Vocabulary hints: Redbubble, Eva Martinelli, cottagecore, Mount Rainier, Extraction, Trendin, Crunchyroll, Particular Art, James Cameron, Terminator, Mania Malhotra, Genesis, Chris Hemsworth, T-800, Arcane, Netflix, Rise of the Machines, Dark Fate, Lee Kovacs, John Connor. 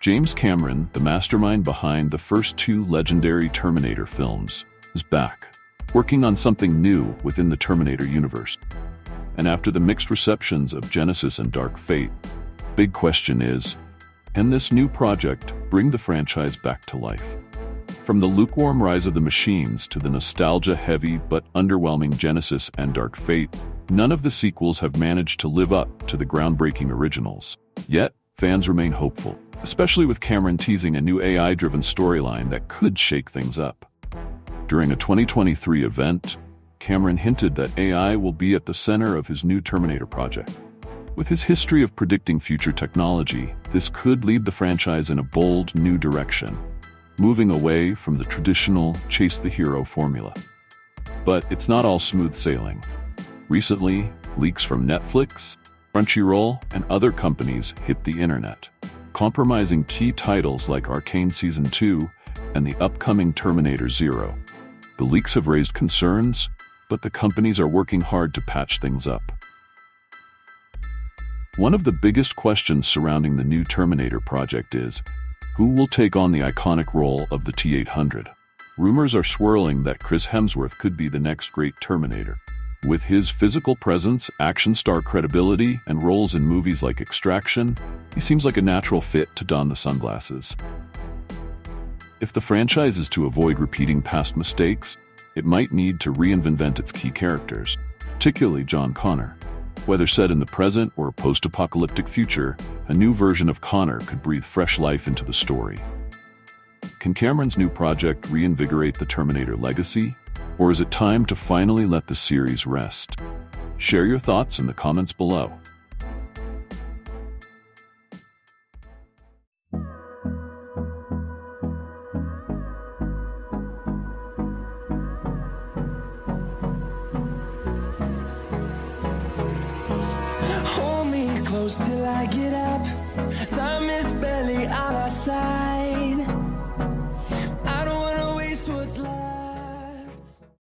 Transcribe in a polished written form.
James Cameron, the mastermind behind the first two legendary Terminator films, is back, working on something new within the Terminator universe. And after the mixed receptions of Genesis and Dark Fate, big question is, can this new project bring the franchise back to life? From the lukewarm Rise of the Machines to the nostalgia-heavy but underwhelming Genesis and Dark Fate, none of the sequels have managed to live up to the groundbreaking originals. Yet, fans remain hopeful, especially with Cameron teasing a new AI-driven storyline that could shake things up. During a 2023 event, Cameron hinted that AI will be at the center of his new Terminator project. With his history of predicting future technology, this could lead the franchise in a bold new direction, moving away from the traditional chase-the-hero formula. But it's not all smooth sailing. Recently, leaks from Netflix, Crunchyroll, and other companies hit the internet, compromising key titles like Arcane Season 2 and the upcoming Terminator 0. The leaks have raised concerns, but the companies are working hard to patch things up. One of the biggest questions surrounding the new Terminator project is, who will take on the iconic role of the T-800? Rumors are swirling that Chris Hemsworth could be the next great Terminator. With his physical presence, action star credibility, and roles in movies like Extraction, he seems like a natural fit to don the sunglasses. If the franchise is to avoid repeating past mistakes, it might need to reinvent its key characters, particularly John Connor. Whether set in the present or a post-apocalyptic future, a new version of Connor could breathe fresh life into the story. Can Cameron's new project reinvigorate the Terminator legacy? Or is it time to finally let the series rest? Share your thoughts in the comments below. Hold me close till I get up. Time is barely